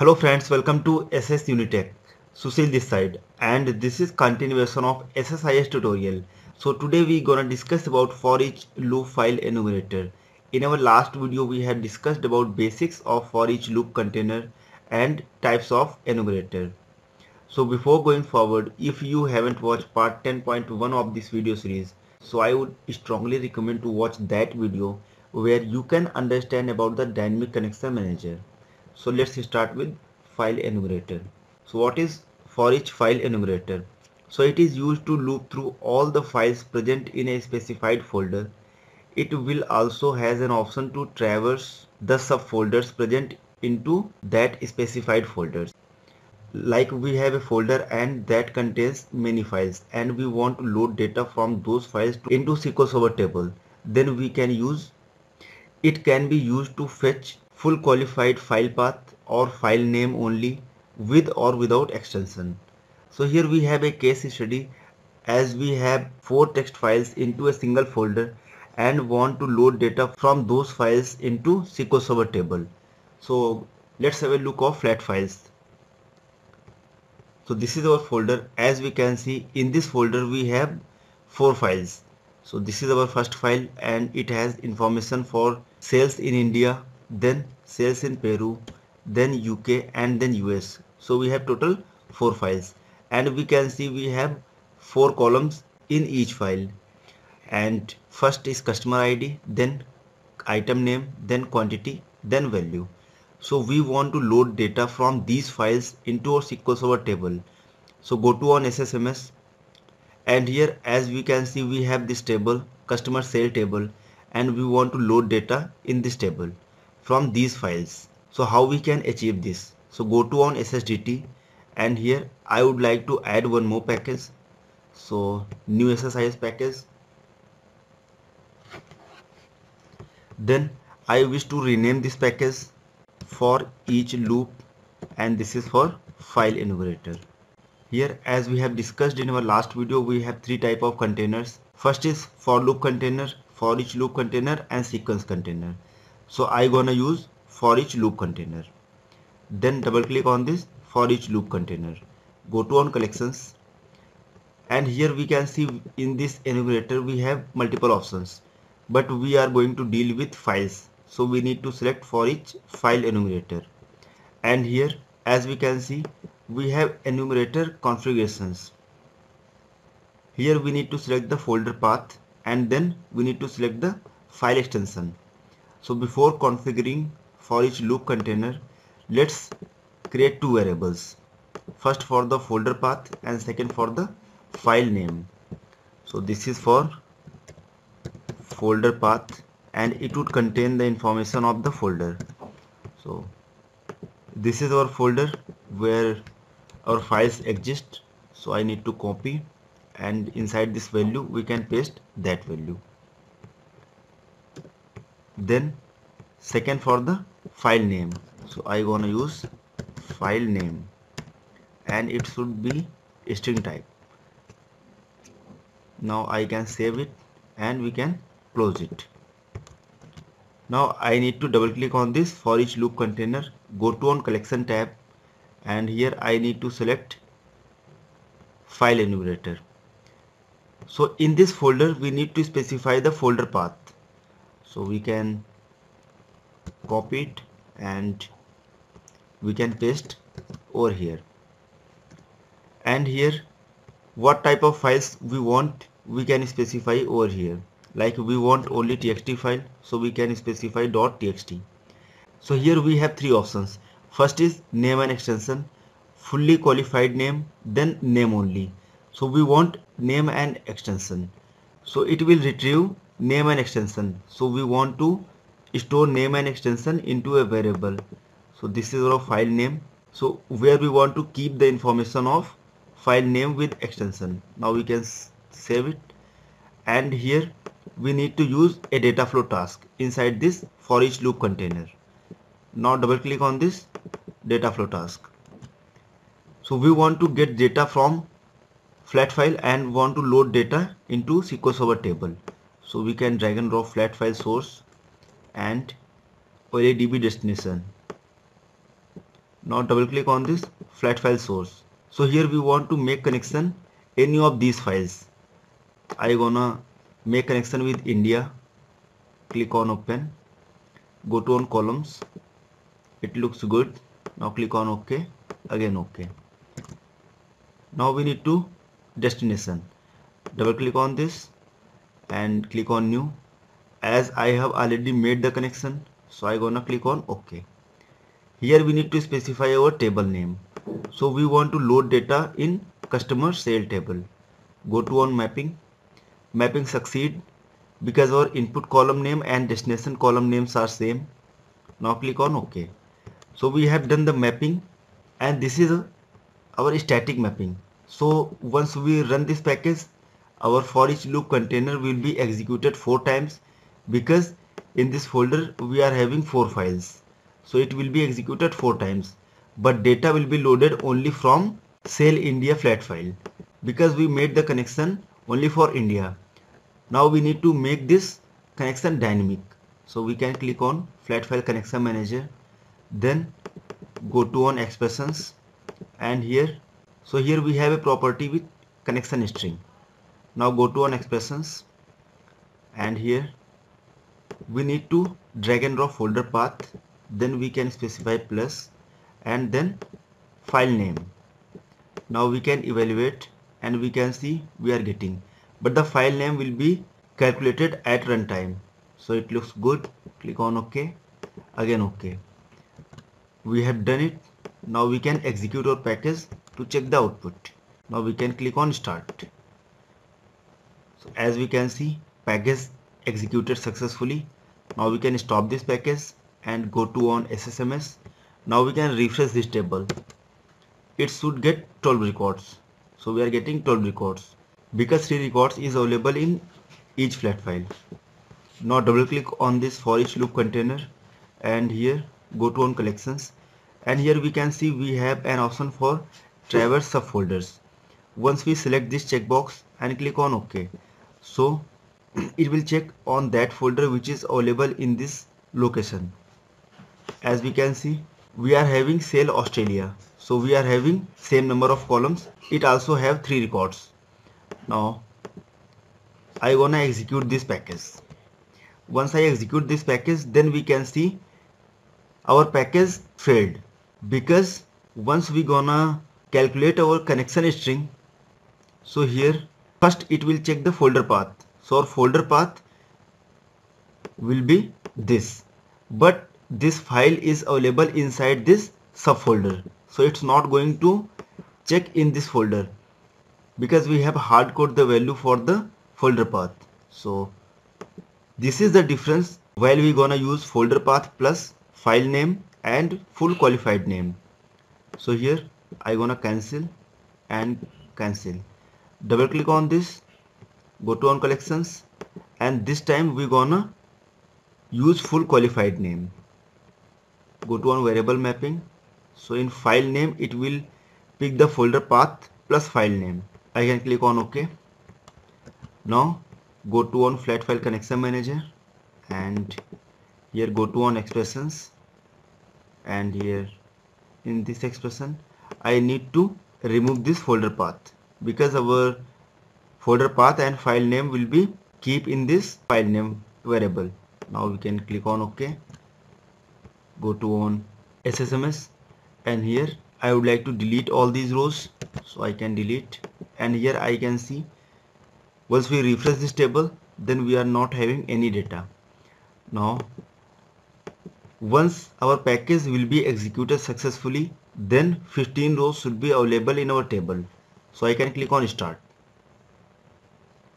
Hello friends, welcome to SS Unitech. Sushil this side, and this is continuation of SSIS tutorial. So today we gonna discuss about ForEach loop file enumerator. In our last video we had discussed about basics of ForEach loop container and types of enumerator. So before going forward, if you haven't watched part 10.1 of this video series, so I would strongly recommend to watch that video where you can understand about the dynamic connection manager. So let's start with file enumerator. So what is ForEach file enumerator? So it is used to loop through all the files present in a specified folder. It will also has an option to traverse the subfolders present into that specified folders. Like we have a folder and that contains many files and we want to load data from those files into SQL Server table. Then we can use, it can be used to fetch full qualified file path or file name only with or without extension. So here we have a case study as we have 4 text files into a single folder and want to load data from those files into SQL Server table. So let's have a look of flat files. So this is our folder. As we can see, in this folder we have 4 files. So this is our first file and it has information for sales in India, then sales in Peru, then UK and then US. So we have total 4 files and we can see we have 4 columns in each file, and first is customer ID, then item name, then quantity, then value. So we want to load data from these files into our SQL Server table. So go to on SSMS and here as we can see we have this table, customer sale table, and we want to load data in this table from these files. So how we can achieve this? So go to on SSDT and here I would like to add one more package. So new SSIS package. Then I wish to rename this package for each loop, and this is for file enumerator. Here as we have discussed in our last video, we have 3 type of containers. First is for loop container, for each loop container and sequence container. So I gonna use for each loop container. Then double click on this for each loop container. Go to on collections and here we can see in this enumerator we have multiple options, but we are going to deal with files. So we need to select for each file enumerator, and here as we can see we have enumerator configurations. Here we need to select the folder path and then we need to select the file extension. So before configuring for each loop container, let's create 2 variables, first for the folder path and second for the file name. So this is for folder path and it would contain the information of the folder. So this is our folder where our files exist. So I need to copy and inside this value we can paste that value. Then second for the file name, so I gonna use file name and it should be string type. Now I can save it and we can close it. Now I need to double click on this for each loop container, go to on collection tab, and here I need to select file enumerator. So in this folder we need to specify the folder path. So we can copy it and we can paste over here. And here what type of files we want we can specify over here. Like we want only txt file, so we can specify .txt. So here we have 3 options. First is name and extension, fully qualified name, then name only. So we want name and extension. So it will retrieve name and extension. So we want to store name and extension into a variable. So this is our file name, so where we want to keep the information of file name with extension. Now we can save it, and here we need to use a data flow task inside this for each loop container. Now double click on this data flow task. So we want to get data from flat file and want to load data into SQL Server table. So we can drag and drop flat file source and OLE DB destination. Now double click on this flat file source. So here we want to make connection any of these files. I gonna make connection with India. Click on open. Go to on columns. It looks good. Now click on OK. Again OK. Now we need to destination. Double click on this and click on new. As I have already made the connection, so I gonna click on OK. Here we need to specify our table name. So we want to load data in customer sale table. Go to on mapping. Mapping succeed because our input column name and destination column names are same. Now click on OK. So we have done the mapping, and this is our static mapping. So once we run this package, our for each loop container will be executed 4 times because in this folder we are having 4 files. So it will be executed 4 times, but data will be loaded only from sale India flat file because we made the connection only for India. Now we need to make this connection dynamic. So we can click on flat file connection manager, then go to on expressions, and here, so here we have a property with connection string. Now go to on expressions, and here we need to drag and drop folder path, then we can specify plus and then file name. Now we can evaluate and we can see we are getting, but the file name will be calculated at runtime. So it looks good. Click on OK. Again OK. We have done it. Now we can execute our package to check the output. Now we can click on start. So as we can see, package executed successfully. Now we can stop this package and go to on SSMS. Now we can refresh this table. It should get 12 records. So we are getting 12 records because 3 records is available in each flat file. Now double click on this for each loop container, and here go to on collections, and here we can see we have an option for traverse subfolders. Once we select this checkbox and click on OK, so it will check on that folder which is available in this location. As we can see, we are having sale Australia, so we are having same number of columns. It also have 3 records. Now I gonna execute this package. Once I execute this package, then we can see our package failed because once we gonna calculate our connection string, so here first it will check the folder path. So our folder path will be this, but this file is available inside this subfolder, so it's not going to check in this folder because we have hard coded the value for the folder path. So this is the difference while we gonna use folder path plus file name and full qualified name. So here I gonna cancel and cancel. Double click on this, go to on collections, and this time we gonna use full qualified name. Go to on variable mapping. So in file name it will pick the folder path plus file name. I can click on OK. Now go to on flat file connection manager, and here go to on expressions, and here in this expression I need to remove this folder path because our folder path and file name will be keep in this file name variable. Now we can click on OK. Go to on SSMS, and here I would like to delete all these rows, so I can delete, and here I can see once we refresh this table, then we are not having any data. Now once our package will be executed successfully, then 15 rows should be available in our table. So I can click on start.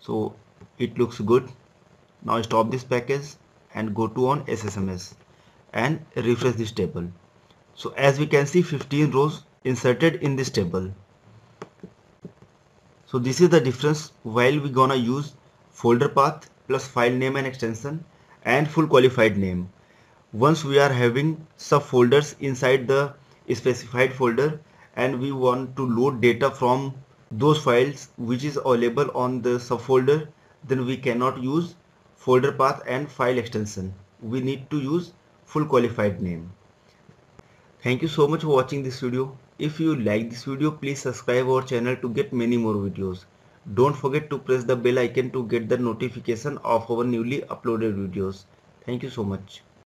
So it looks good. Now stop this package and go to on SSMS and refresh this table. So as we can see, 15 rows inserted in this table. So this is the difference while we gonna use folder path plus file name and extension and full qualified name. Once we are having subfolders inside the specified folder and we want to load data from those files which is available on the subfolder, then we cannot use folder path and file extension. We need to use full qualified name. Thank you so much for watching this video. If you like this video, please subscribe our channel to get many more videos. Don't forget to press the bell icon to get the notification of our newly uploaded videos. Thank you so much.